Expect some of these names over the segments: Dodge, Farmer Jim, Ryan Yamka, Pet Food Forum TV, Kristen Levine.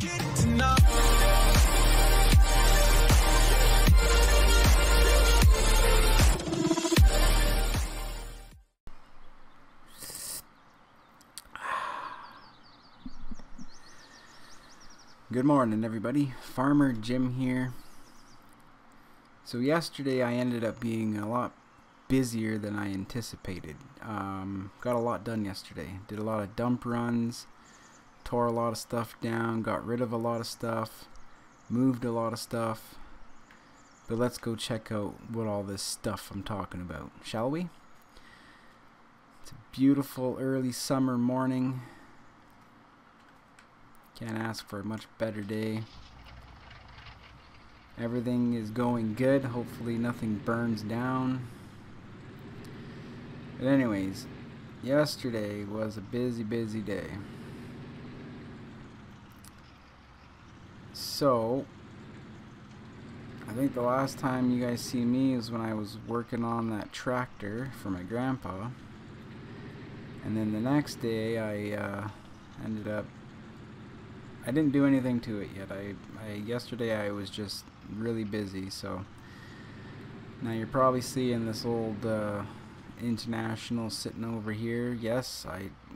Good morning, everybody. Farmer Jim here. So yesterday I ended up being a lot busier than I anticipated. Got a lot done yesterday. Did a lot of dump runs, tore a lot of stuff down, got rid of a lot of stuff, moved a lot of stuff. But let's go check out what all this stuff I'm talking about, shall we? It's a beautiful early summer morning. Can't ask for a much better day. Everything is going good. Hopefully nothing burns down. But anyways, yesterday was a busy day. So I think the last time you guys see me is when I was working on that tractor for my grandpa. And then the next day I didn't do anything to it yet. Yesterday I was just really busy, so now you're probably seeing this old International sitting over here. Yes,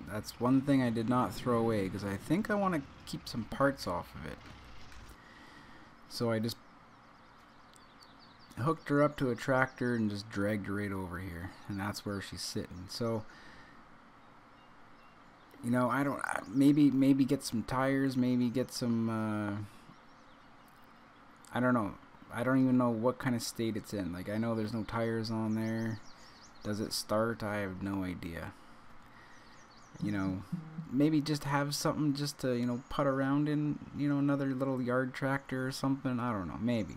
that's one thing I did not throw away, because I think I want to keep some parts off of it. So I just hooked her up to a tractor and just dragged her right over here, and that's where she's sitting. So you know, I don't. Maybe get some tires. Maybe get some. I don't know. I don't even know what kind of state it's in. Like, I know there's no tires on there. Does it start? I have no idea. You know, maybe just have something just to, you know, putt around in. You know, another little yard tractor or something. I don't know. Maybe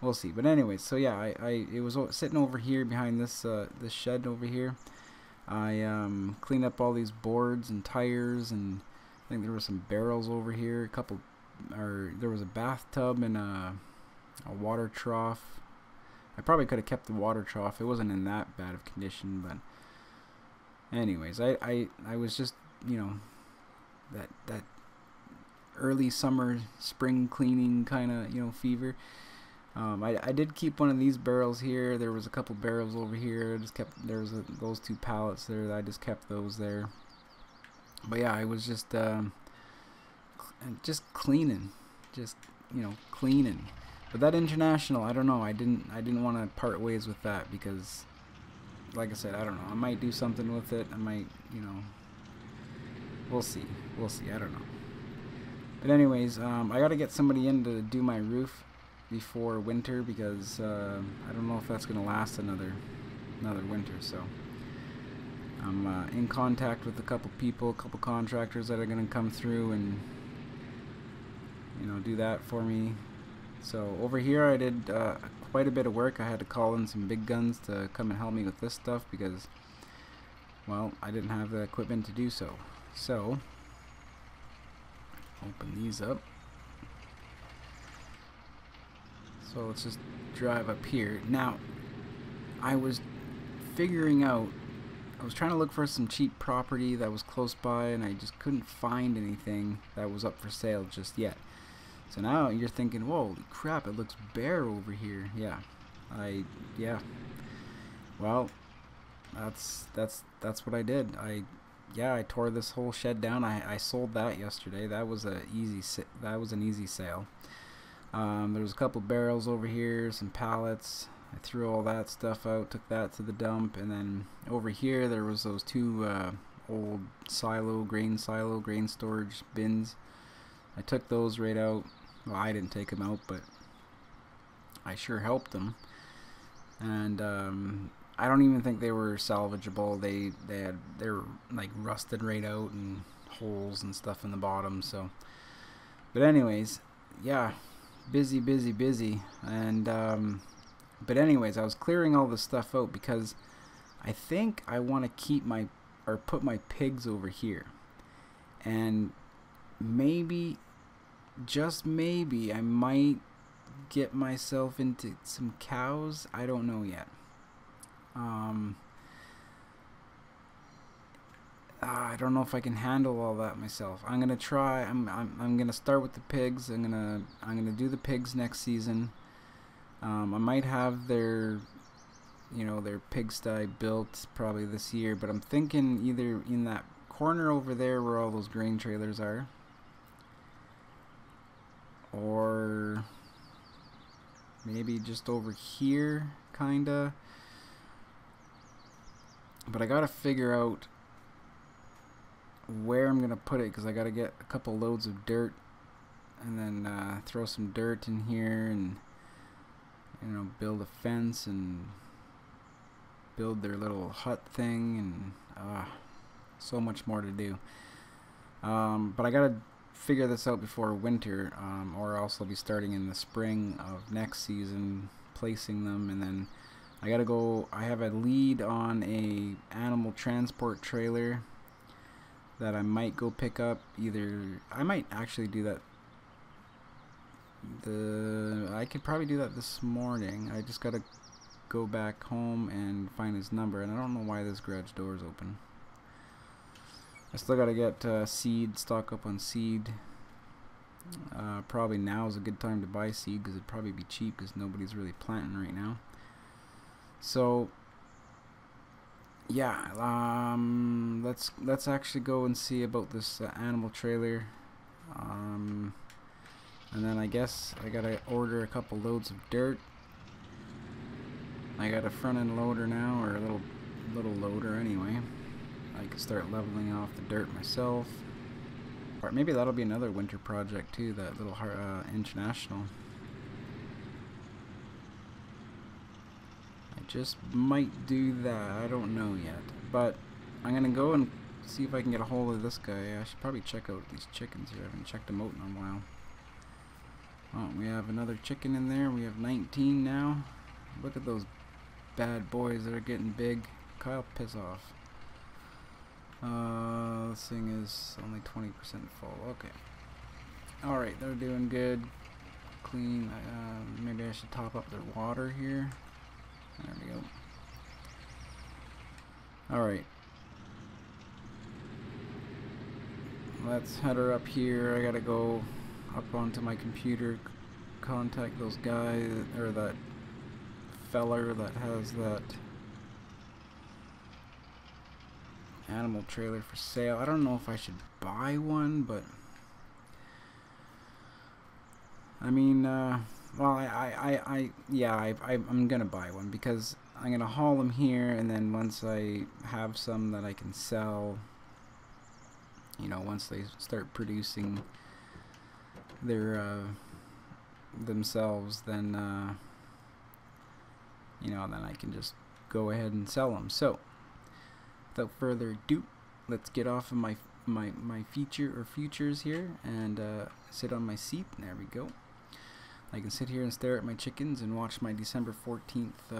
we'll see. But anyways, so yeah, it was sitting over here behind this this shed over here. I cleaned up all these boards and tires, and I think there were some barrels over here, there was a bathtub and a water trough. I probably could have kept the water trough. It wasn't in that bad of condition, but anyways, I was just, you know, that early summer spring cleaning kind of, you know, fever. I did keep one of these barrels here. There was a couple barrels over here. I just kept those two pallets there. I just kept those there. But yeah, I was just cleaning, just, you know, cleaning. But that International, I don't know. I didn't want to part ways with that, because, like I said, I don't know. I might do something with it. I might, you know. We'll see. I don't know. But anyways, I got to get somebody in to do my roof before winter, because I don't know if that's going to last another winter. So I'm in contact with a couple people, a couple contractors that are going to come through and, you know, do that for me. So over here I did quite a bit of work. I had to call in some big guns to come and help me with this stuff, because, well, I didn't have the equipment to do so. So open these up. So let's just drive up here. Now, I was trying to look for some cheap property that was close by, and I just couldn't find anything that was up for sale just yet. So now you're thinking, whoa, crap, it looks bare over here. Yeah, well, that's what I did. I tore this whole shed down. I sold that yesterday. That was an easy sale. There was a couple barrels over here, some pallets. I threw all that stuff out, took that to the dump, and then over here there was those two old grain storage bins. I took those right out. Well, I didn't take them out, but I sure helped them. And I don't even think they were salvageable. They were like rusted right out, and holes and stuff in the bottom. So, but anyways, yeah. Busy, and but anyways, I was clearing all this stuff out, because I think I want to keep put my pigs over here, and maybe, just maybe, I might get myself into some cows. I don't know yet. I don't know if I can handle all that myself. I'm gonna try. I'm gonna start with the pigs. I'm gonna do the pigs next season. I might have their, you know, their pigsty built probably this year, but I'm thinking either in that corner over there where all those grain trailers are, or maybe just over here, kinda. But I gotta figure out where I'm gonna put it, because I gotta get a couple loads of dirt and then throw some dirt in here, and you know, build a fence and build their little hut thing, and so much more to do. But I gotta figure this out before winter, or else I'll be starting in the spring of next season, placing them, and then I gotta go. I have a lead on a animal transport trailer that I might go pick up. Either I might actually do that. I could probably do that this morning. I just gotta go back home and find his number, and I don't know why this garage door is open. I still gotta get seed, stock up on seed. Probably now is a good time to buy seed, because it'd probably be cheap, because nobody's really planting right now. So yeah, let's actually go and see about this animal trailer, and then I guess I gotta order a couple loads of dirt. I got a front end loader now, or a little loader anyway. I can start leveling off the dirt myself. Or maybe that'll be another winter project too. That little international. I just might do that. I don't know yet, but I'm gonna go and see if I can get a hold of this guy. I should probably check out these chickens here. I haven't checked them out in a while. Oh, we have another chicken in there. We have 19 now. Look at those bad boys that are getting big. Kyle, piss off. This thing is only 20% full. Okay. Alright, they're doing good. Clean. Maybe I should top up their water here. There we go. Alright. Let's head her up here. I gotta go up onto my computer, contact those guys, or that feller that has that animal trailer for sale. I don't know if I should buy one, but I mean, well, I'm gonna buy one, because I'm gonna haul them here, and then once I have some that I can sell, you know, once they start producing their themselves, then you know, then I can just go ahead and sell them. So, without further ado, let's get off of my futures here, and sit on my seat. There we go. I can sit here and stare at my chickens and watch my December 14th,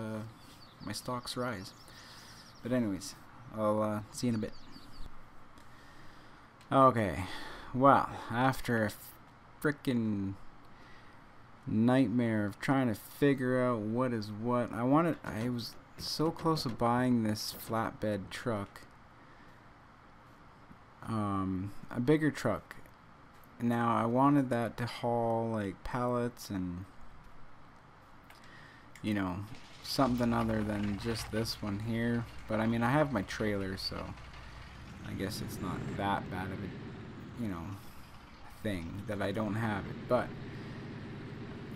my stocks rise. But anyways, I'll see you in a bit. Okay, well, after a frickin' nightmare of trying to figure out what is what, I was so close to buying this flatbed truck, a bigger truck. Now I wanted that to haul like pallets and, you know, something other than just this one here. But I mean, I have my trailer, so I guess it's not that bad of a, you know, thing that I don't have it. But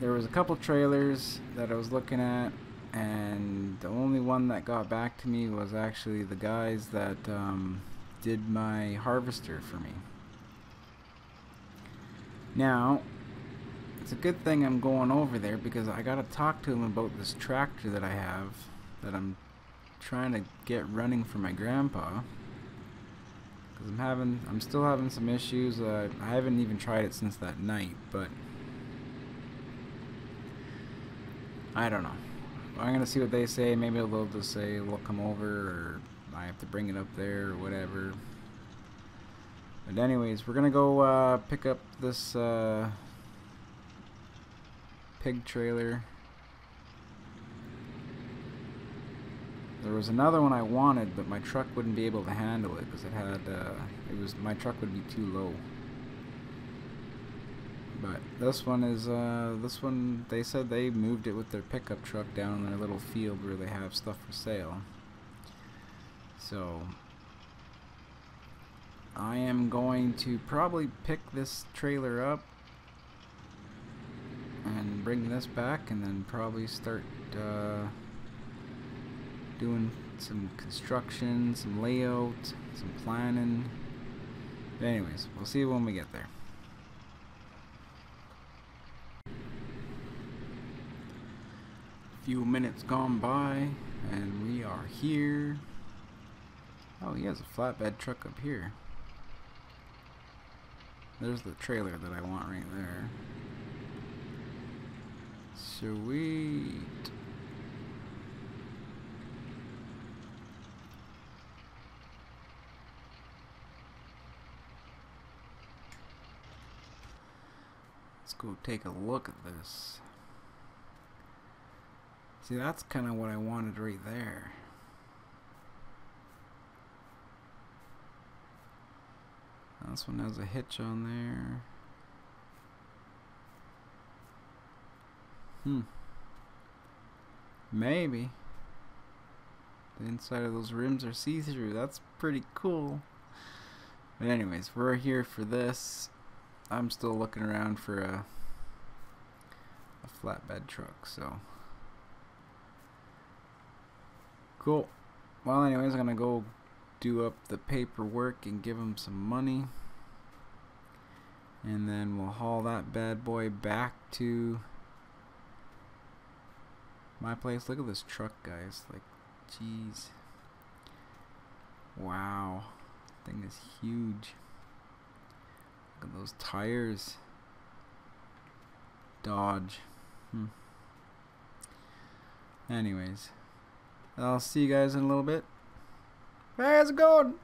there was a couple trailers that I was looking at, and the only one that got back to me was actually the guys that did my harvester for me. Now it's a good thing I'm going over there, because I gotta talk to him about this tractor that I have, that I'm trying to get running for my grandpa, because I'm still having some issues. I haven't even tried it since that night, but I don't know. I'm gonna see what they say. Maybe they'll just say we'll come over, or I have to bring it up there, or whatever. But anyways, we're gonna go pick up this pig trailer. There was another one I wanted, but my truck wouldn't be able to handle it because it had my truck would be too low. But this one is this one, they said they moved it with their pickup truck down in their little field where they have stuff for sale. So I am going to probably pick this trailer up and bring this back, and then probably start doing some construction, some layout, some planning. But anyways, we'll see when we get there. A few minutes gone by and we are here. Oh, he has a flatbed truck up here. There's the trailer that I want right there. Sweet. Let's go take a look at this. See, that's kind of what I wanted right there. This one has a hitch on there. Maybe. The inside of those rims are see-through. That's pretty cool. But anyways, we're here for this. I'm still looking around for a flatbed truck, so. Cool. Well, anyways, I'm gonna go do up the paperwork and give them some money, and then we'll haul that bad boy back to my place. Look at this truck, guys. Like, jeez, wow, thing is huge. Look at those tires. Dodge. Anyways, I'll see you guys in a little bit. Hey, how's it going?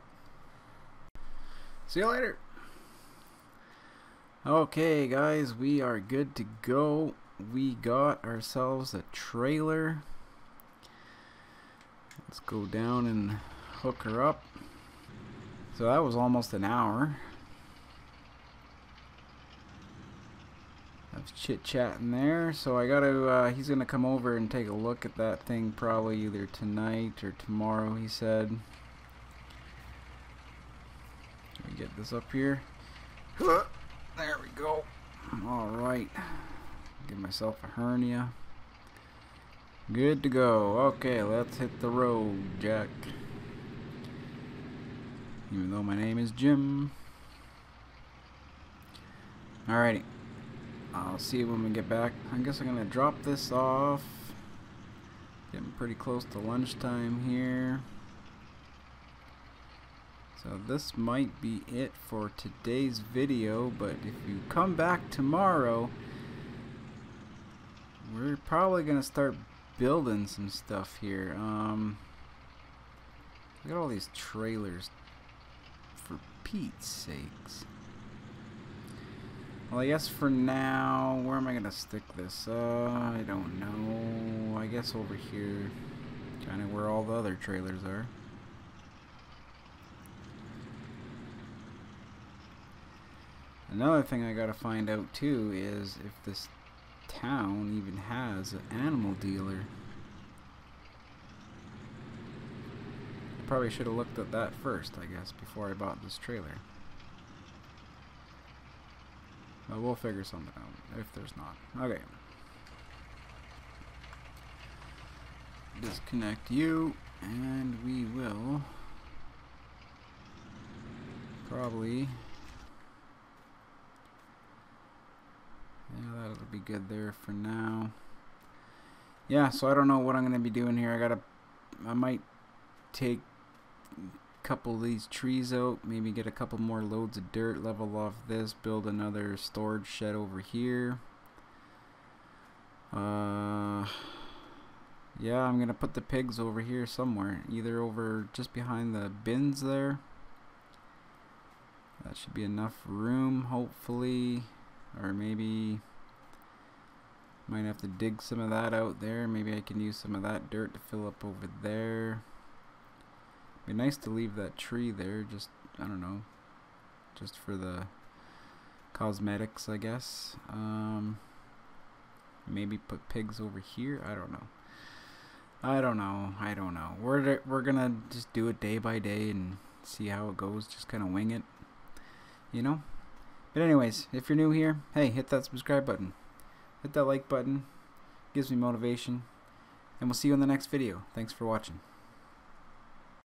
See you later. Okay, guys, we are good to go. We got ourselves a trailer. Let's go down and hook her up. So that was almost an hour of chit-chatting there. So I gotta, he's gonna come over and take a look at that thing probably either tonight or tomorrow, he said. Get this up here. There we go. Alright. Give myself a hernia. Good to go. Okay, let's hit the road, Jack. Even though my name is Jim. Alrighty. I'll see you when we get back. I guess I'm gonna drop this off. Getting pretty close to lunchtime here. So this might be it for today's video, but if you come back tomorrow, we're probably going to start building some stuff here. Look at all these trailers, for Pete's sakes. Well, I guess for now, where am I going to stick this? I don't know. I guess over here, kind of where all the other trailers are. Another thing I gotta find out too is if this town even has an animal dealer. Probably should have looked at that first, I guess, before I bought this trailer. But we'll figure something out if there's not. Okay. Disconnect you, and we will probably. Yeah, that'll be good there for now. Yeah, so I don't know what I'm gonna be doing here. I might take a couple of these trees out, maybe get a couple more loads of dirt, level off this, build another storage shed over here. Yeah, I'm gonna put the pigs over here somewhere, either over just behind the bins there. That should be enough room, hopefully. Or maybe Might have to dig some of that out there. Maybe I can use some of that dirt to fill up over there. Be nice to leave that tree there, just, I don't know, just for the cosmetics, I guess. Maybe put pigs over here. I don't know. We're gonna just do it day by day and see how it goes. Just kind of wing it, you know. But anyways, if you're new here, hey, hit that subscribe button, hit that like button. Gives me motivation, and we'll see you in the next video. Thanks for watching.